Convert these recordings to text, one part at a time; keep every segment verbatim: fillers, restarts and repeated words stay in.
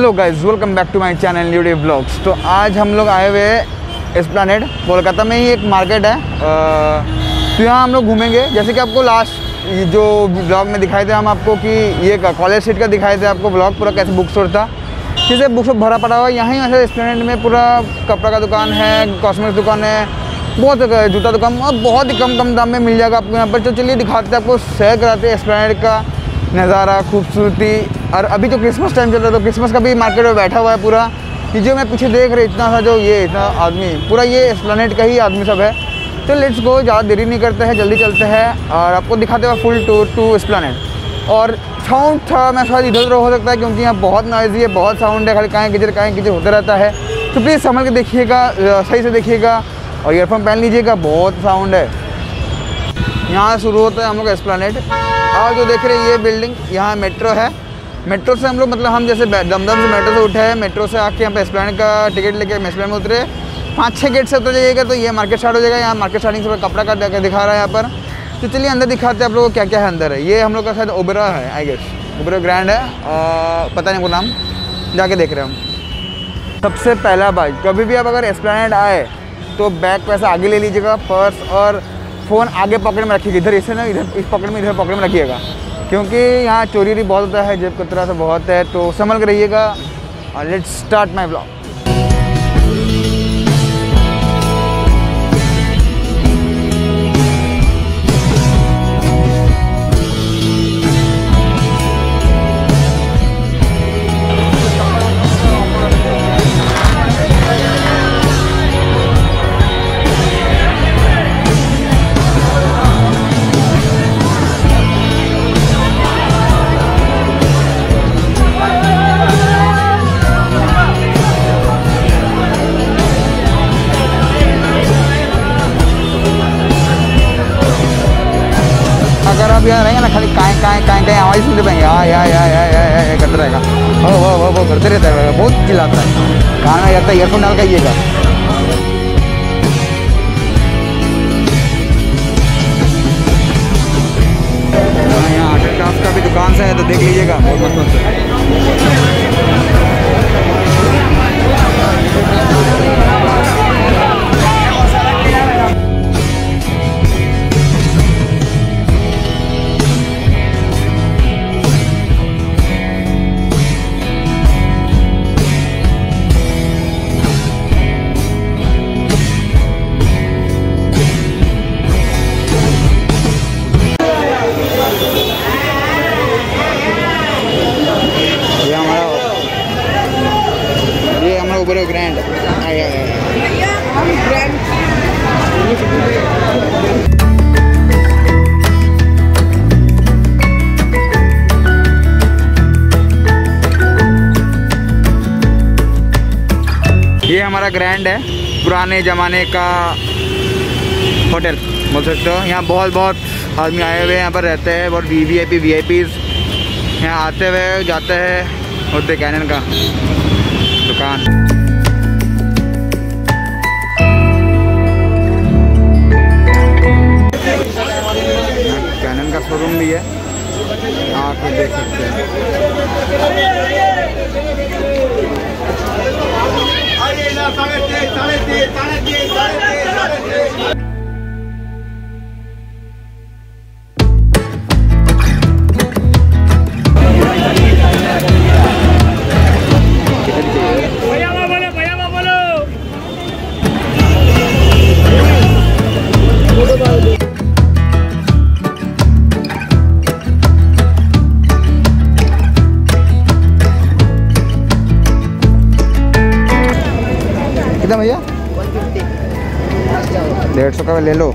Hello guys, welcome back to my channel UD vlogs. तो आज हम लोग आए हुए हैं एस्प्लानेड। कोलकाता में ही एक मार्केट है, तो यहाँ हम लोग घूमेंगे। जैसे कि आपको लास्ट जो ब्लॉग में दिखाए थे हम आपको कि ये कॉलेज स्ट्रीट का दिखाए थे आपको ब्लॉग पूरा कैसे बुक स्टोर था, जैसे बुक स्टोर भरा पड़ा हुआ है। यहाँ ही एस्प्लानेड में पूरा कपड़ा का दुकान है, कॉस्मेटिक दुकान है, बहुत जूता दुकान, और बहुत ही कम कम दाम में मिल जाएगा आपको यहाँ पर। तो चलिए दिखाते हैं आपको, शेयर कराते हैं एस्प्लानेड का नज़ारा, खूबसूरती। और अभी जो क्रिसमस टाइम चल रहा है तो क्रिसमस का भी मार्केट में बैठा हुआ है पूरा। ये जो मैं पीछे देख रही इतना सा जो ये इतना आदमी पूरा ये एस्प्लानेड का ही आदमी सब है। तो लेट्स गो, ज़्यादा देरी नहीं करते हैं, जल्दी चलते हैं और आपको दिखाते हुए फुल टूर टू एस्प्लानेड। और साउंड थोड़ा मैं शायद इधर उधर हो सकता है क्योंकि यहाँ बहुत नॉइजी है, बहुत साउंड है, खाली काएँ गिजर काएँ गिजर होता रहता है। तो प्लीज़ संभल के देखिएगा, सही से देखिएगा और ईयरफोन पहन लीजिएगा, बहुत साउंड है। यहाँ शुरू होता है हम लोग एस्प्लानेड। और जो देख रहे हैं ये बिल्डिंग, यहाँ मेट्रो है। मेट्रो से हम लोग मतलब हम जैसे दमदम से मेट्रो से उठे हैं, मेट्रो से आके यहाँ पे एस्प्लानेड का टिकट लेके एस्प्लानेड में उतरे। पाँच छः गेट से उतर जाइएगा तो ये मार्केट स्टार्ट हो जाएगा। यहाँ मार्केट स्टार्टिंग से कपड़ा का दिखा रहा है यहाँ पर। तो चलिए अंदर दिखाते हैं आप लोगों को क्या क्या है अंदर है। ये हम लोग का शायद ओबेरा है, आई गेस ओबेरा ग्रैंड है, और पता नहीं वो नाम जाके देख रहे हैं हम। सबसे पहला बात, कभी भी आप अगर एस्प्लानेड आए तो बैग पैसा आगे ले लीजिएगा, पर्स और फ़ोन आगे पॉकेट में रखिएगा। इधर इसे ना इधर इस पॉकेट में, इधर पॉकेट में रखिएगा क्योंकि यहाँ चोरी भी बहुत होता है, जेब कतरा से बहुत है, तो संभल कर रहिएगा। और लेट्स स्टार्ट माय ब्लॉग। अभी यहाँ रहेंगे ना खाली काय काय काय काय आवाज़ सुनते पाएंगे, हाँ या या या या करता रहेगा, हो हो हो हो करते रहता है, बहुत चिल्लाता है, गाना जाता है, ईयरफोन डाल करिएगा। यहाँ आर्ट एंड क्राफ्ट का भी दुकान से है तो देख लीजिएगा, बहुत मस्त मस्त है। ग्रैंड आया ग्रैंड ये हमारा ग्रैंड है, पुराने जमाने का होटल बोल सकते हो। यहाँ बहुत बहुत आदमी आए हुए हैं, यहाँ पर रहते हैं, बहुत V V I P V I Ps यहाँ आते हुए जाते हैं। होते कैनन का दुकान कैनन का शोरूम भी है, आप देख सकते हैं। भैया डेढ़ सौ का ले लो।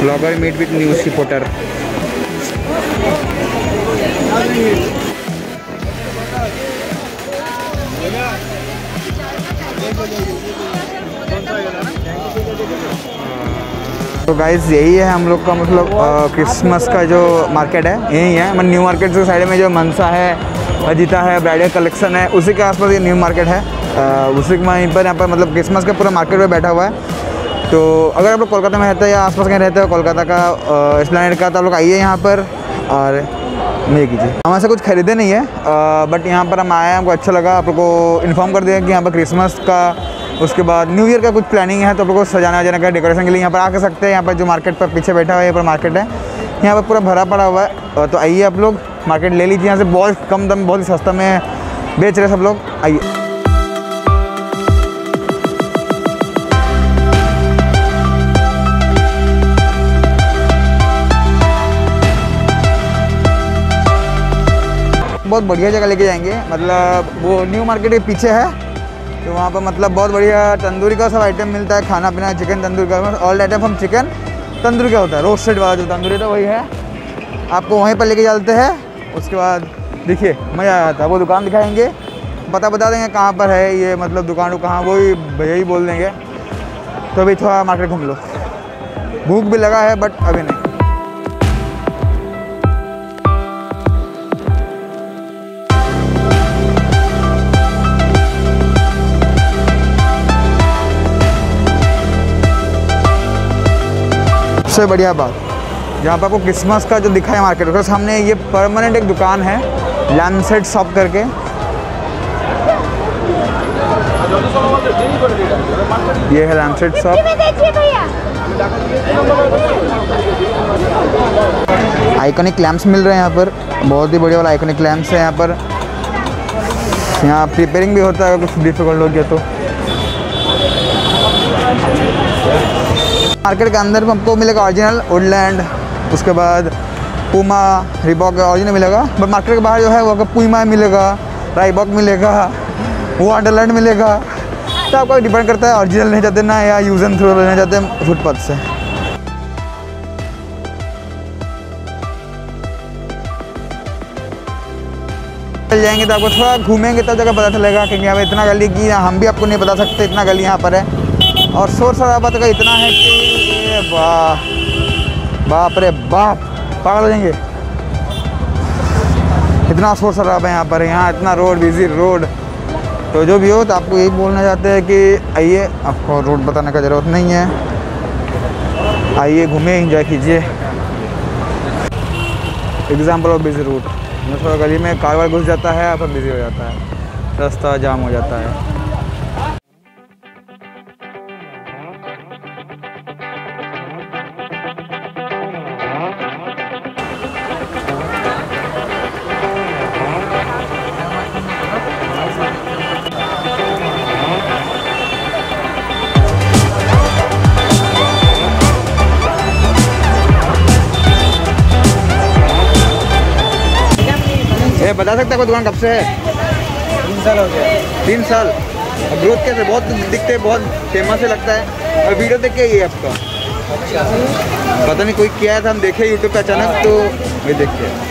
Blogger meet with news reporter. तो गाइस यही है हम लोग का मतलब क्रिसमस का जो मार्केट है यही है, मतलब न्यू मार्केट के साइड में जो मनसा है, अजीता है, ब्राइडल कलेक्शन है, उसी के आसपास ये न्यू मार्केट है। आ, उसी के वहीं पर यहाँ पर मतलब क्रिसमस का पूरा मार्केट में बैठा हुआ है। तो अगर आप लोग कोलकाता में रहते हैं या आसपास कहीं रहते हो कोलकाता का एस्प्लेनेड का, तो आप लोग आइए यहाँ पर और नहीं कीजिए। हम ऐसा कुछ खरीदे नहीं है बट यहाँ पर हम आए, हमको अच्छा लगा। आप लोग को इन्फॉर्म कर दिया कि यहाँ पर क्रिसमस का उसके बाद न्यू ईयर का कुछ प्लानिंग है, तो आप लोग को सजाना वजाना का डेकोरेशन के लिए यहाँ पर आके सकते हैं। यहाँ पर जो मार्केट पर पीछे बैठा हुआ है, यहाँ पर मार्केट है, यहाँ पर पूरा भरा पड़ा हुआ है। तो आइए आप लोग मार्केट ले लीजिए, यहाँ से बहुत कम दाम बहुत ही सस्ता में बेच रहे सब लोग, आइए। बहुत बढ़िया जगह लेके जाएंगे, मतलब वो न्यू मार्केट के पीछे है, तो वहाँ पर मतलब बहुत बढ़िया तंदूरी का सब आइटम मिलता है, खाना पीना, चिकन तंदूरी का all item from chicken tandoori का होता है, रोस्टेड वाला जो तंदूरी होता है वही है, आपको वहीं पर लेके चलते हैं। उसके बाद देखिए मज़ा आता है, वो दुकान दिखाएंगे, पता बता देंगे कहाँ पर है ये, मतलब दुकान कहाँ, वही भैया ही बोल देंगे। तो अभी थोड़ा मार्केट घूम लो, भूख भी लगा है बट अभी नहीं। सबसे बढ़िया बात जहाँ पर आपको क्रिसमस का जो दिखा है मार्केट, उसके सामने ये परमानेंट एक दुकान है लैम्पसेट शॉप करके, ये है लैम्पसेट शॉप। आइकॉनिक लैम्प्स मिल रहे हैं यहाँ पर, बहुत ही बढ़िया वाला आइकॉनिक लैम्प्स है यहाँ पर। यहाँ प्रिपेयरिंग भी होता है, कुछ डिफिकल्ट हो गया तो। मार्केट के अंदर आपको मिलेगा ओरिजिनल वुडलैंड, उसके बाद पूमा रिबॉक ओरिजिनल मिलेगा, बट मार्केट के बाहर जो है वो पूमा मिलेगा, राइबॉक मिलेगा, वाटरलैंड मिलेगा। तो आपको डिपेंड करता है ओरिजिनल नहीं जाते ना या यूज एंड थ्रो लेना चाहते हैं फुटपाथ से। चल जाएंगे तो आपको थोड़ा घूमेंगे तब जगह पता चलेगा, क्योंकि यहाँ पर इतना गली की हम भी आपको नहीं बता सकते इतना गली यहाँ पर है, और शोर शराबा का इतना है कि वाह बाप रे बाप पागल हो जाएंगे, इतना शोर शराबा है यहाँ पर। यहाँ इतना रोड बिजी रोड, तो जो भी हो तो आपको यही बोलना चाहते हैं कि आइए, आपको रोड बताने का ज़रूरत नहीं है, आइए घूमें इंजॉय कीजिए। एग्जाम्पल ऑफ बिजी रूट, थोड़ा गली में कार वार घुस जाता है, यहाँ पर बिजी हो जाता है, रास्ता जाम हो जाता है। बता सकता है कोई दुकान कब से है? तीन साल हो गया। तीन साल ग्रोथ कैसे? बहुत दिखते हैं, बहुत फेमस है लगता है, और वीडियो देख के ये आपका अच्छा पता नहीं कोई किया था, हम देखे यूट्यूब पे अचानक, तो वही देख के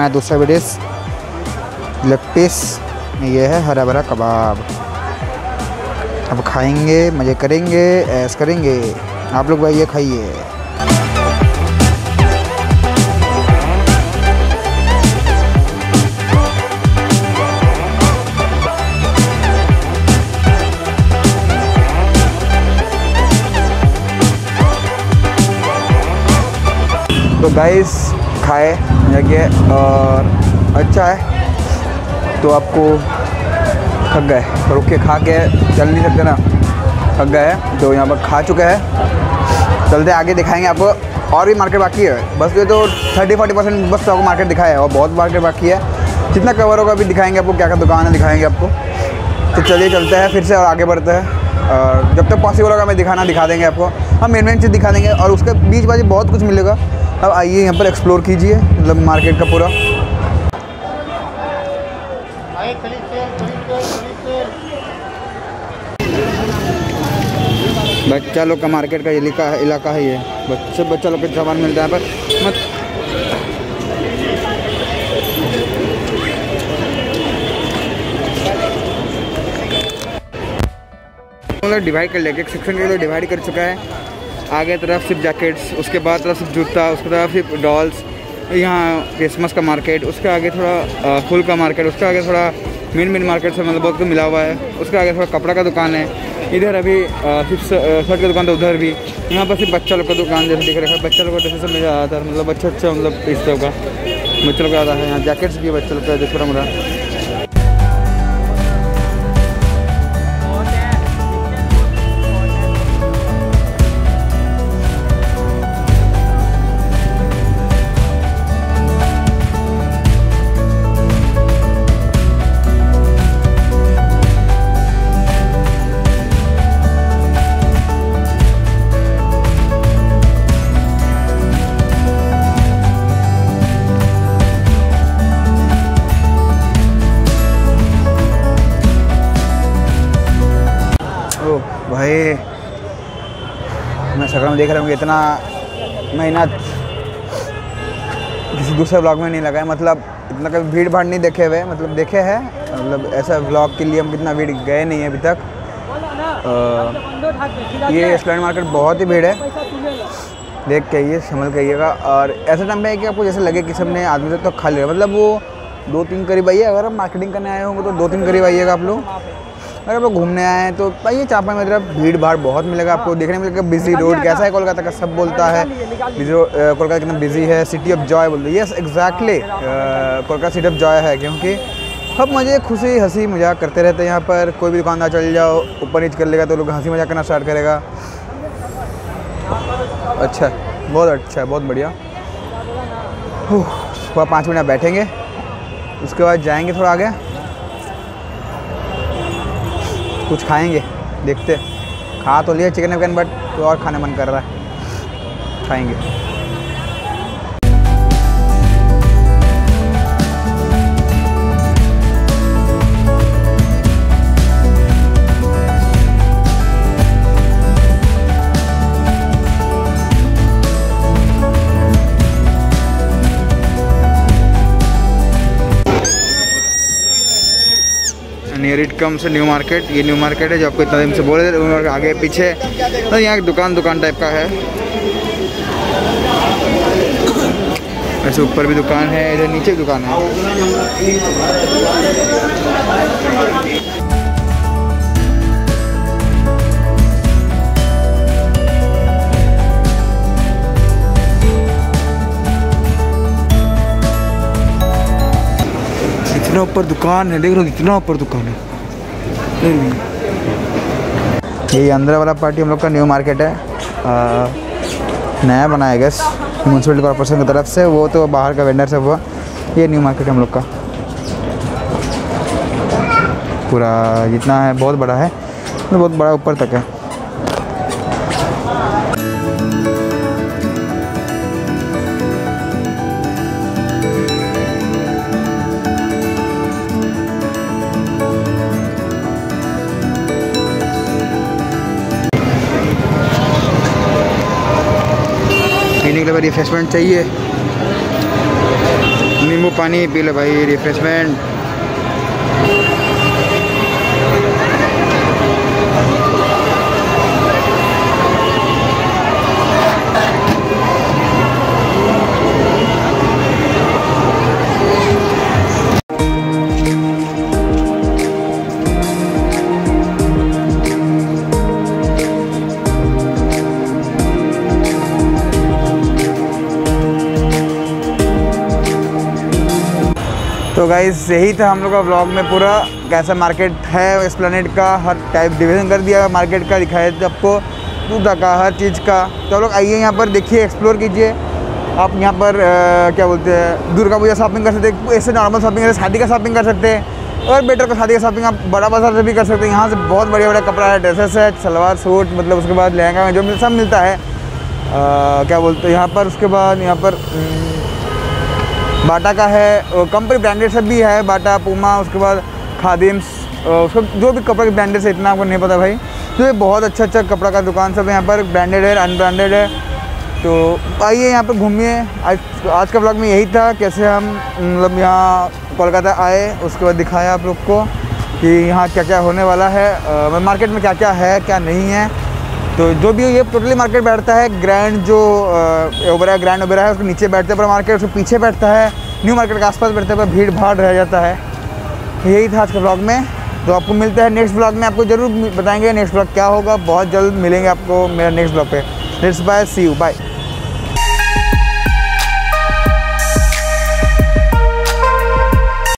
मैं दूसरा वीडियोस लेग पीस। ये है हरा भरा कबाब, अब खाएंगे मज़े करेंगे ऐश करेंगे, आप लोग भाई ये खाइए। तो गाइस खाए लगे और अच्छा है, तो आपको थक गए रुक के खा के चल नहीं सकते ना, थक गए हैं तो यहाँ पर खा चुके हैं। चलते आगे दिखाएंगे आपको, और भी मार्केट बाकी है, बस ये तो थर्टी फोर्टी परसेंट बस आपको मार्केट दिखाया है और बहुत मार्केट बाकी है, जितना कवर होगा भी दिखाएंगे आपको, क्या क्या दुकान है दिखाएंगे आपको। तो चलिए चलते हैं फिर से और आगे बढ़ते हैं, और जब तक पॉसिबल होगा हमें दिखाना दिखा देंगे आपको, हम मेन मेन चीज़ दिखा देंगे और उसके बीच बाजी बहुत कुछ मिलेगा। अब आइए यहाँ पर एक्सप्लोर कीजिए मतलब मार्केट का पूरा। बच्चा लोग का मार्केट का इलाका है, इलाका है ये, बच्चे बच्चा लोग के सामान मिलता है पर मत। डिवाइड कर लेके सेक्शन के लिए डिवाइड कर चुका है, आगे तरफ सिर्फ जैकेट्स, उसके बाद तरफ सिर्फ जूता, उसके तरफ सिर्फ डॉल्स, यहाँ क्रिसमस का मार्केट, उसके आगे थोड़ा फूल का मार्केट, उसके आगे थोड़ा मेन मेन मार्केट से मतलब बहुत कुछ मिला हुआ है, उसके आगे थोड़ा कपड़ा का दुकान है, इधर अभी सिर्फ शर्ट की दुकान था, उधर भी यहाँ पर सिर्फ बच्चा लोग का दुकान जैसे दिख रहा है, बच्चा लोग का ड्रेसेस मिल जाता है मतलब अच्छा अच्छा मतलब इस तरह का बच्चा लोग का आता है, यहाँ जैकेट्स भी बच्चा लोग का दिख रहा मेरा। मैं शक्ल में देख रहा हूँ इतना मेहनत किसी दूसरे ब्लॉग में नहीं लगा है, मतलब इतना कभी भीड़ भाड़ नहीं देखे हुए, मतलब देखे हैं मतलब ऐसा ब्लॉग के लिए हम कितना भीड़ गए नहीं है अभी तक। आ, ये एस्प्लेनेड मार्केट बहुत ही भीड़ है, देख के ये संभल करिएगा, और ऐसा टाइम है कि आपको जैसे लगे कि सबने आदमी से तो खा लिया, मतलब वो दो तीन करीब आइए, अगर आप मार्केटिंग करने आए होंगे तो दो तीन करीब आइएगा आप लोग, अगर आप लोग घूमने आए हैं तो भाई चापा में मतलब भीड़ भाड़ बहुत मिलेगा आपको देखने में। मिलेगा बिजी रोड कैसा है कोलकाता का, सब बोलता है कोलकाता कितना बिजी है, सिटी ऑफ जॉय बोलते हैं, yes exactly Kolkata city of joy है, क्योंकि सब मज़े खुशी हंसी मजाक करते रहते हैं यहाँ पर, कोई भी दुकानदार चल जाओ ऊपर नीच कर लेगा तो लोग हंसी मजाक करना स्टार्ट करेगा। अच्छा बहुत अच्छा है, बहुत बढ़िया। थोड़ा पाँच मिनट बैठेंगे, उसके बाद जाएँगे थोड़ा आगे, कुछ खाएंगे, देखते खा तो लिया चिकन विकन बट तो और खाने मन कर रहा है, खाएंगे। Near it comes new market, ये न्यू मार्केट है जो आपको इतना दिन से बोले थे, आगे पीछे तो यहाँ एक दुकान दुकान टाइप का है, ऐसे ऊपर भी दुकान है, इधर नीचे भी दुकान है। इतना ऊपर दुकान है, देख लो इतना ऊपर दुकान है। ये आंध्रा वाला पार्टी हम लोग का न्यू मार्केट है, आ, नया बनाया गया म्यूनसिपल कॉर्पोरेशन की तरफ से, वो तो बाहर का वेंडर से हुआ, ये न्यू मार्केट हम लोग का पूरा जितना है बहुत बड़ा है, तो बहुत बड़ा ऊपर तक है। रिफ्रेशमेंट चाहिए, नींबू पानी पी लो भाई, रिफ्रेशमेंट। तो गाइस यही था हम लोग का व्लॉग में पूरा कैसा मार्केट है एस्प्लेनेड का, हर टाइप डिवीज़न कर दिया मार्केट का, दिखाया था आपको पूरा का हर चीज़ का। तो लोग आइए यहाँ पर देखिए, एक्सप्लोर कीजिए। आप यहाँ पर आ, क्या बोलते हैं, दुर्गा पूजा शॉपिंग कर सकते हैं, ऐसे नॉर्मल शॉपिंग कर सकते, शादी का शॉपिंग कर सकते हैं, और बेटर का शादी का शॉपिंग आप बड़ा बाजार से भी कर सकते हैं। यहाँ से बहुत बड़े बड़े कपड़ा है, ड्रेसेस है, सलवार सूट, मतलब उसके बाद लहंगा जो सब मिलता है। क्या बोलते हैं यहाँ पर, उसके बाद यहाँ पर बाटा का है, कंपनी ब्रांडेड सब भी है, बाटा, पूमा, उसके बाद खादिम्स, उसका जो भी कपड़े के ब्रांडेड से इतना आपको नहीं पता भाई। तो ये बहुत अच्छा अच्छा कपड़ा का दुकान सब यहाँ पर ब्रांडेड है, अनब्रांडेड है। तो आइए यहाँ पर घूमिए। आज आज का ब्लॉग में यही था, कैसे हम मतलब यहाँ कोलकाता आए, उसके बाद दिखाया आप लोग को कि यहाँ क्या क्या होने वाला है, मार्केट में क्या क्या है क्या नहीं है। तो जो भी ये टोटली मार्केट बैठता है, ग्रैंड जो ओबरा ग्रैंड ओबरा है उसके नीचे बैठते पर मार्केट, उसके पीछे बैठता है न्यू मार्केट के आसपास बैठते पर भीड़ भाड़ रह जाता है। यही था आज के ब्लॉग में। तो आपको मिलता है नेक्स्ट ब्लॉग में, आपको ज़रूर बताएंगे नेक्स्ट ब्लॉग क्या होगा। बहुत जल्द मिलेंगे आपको मेरा नेक्स्ट ब्लॉग पे। Let's bye, see you, bye.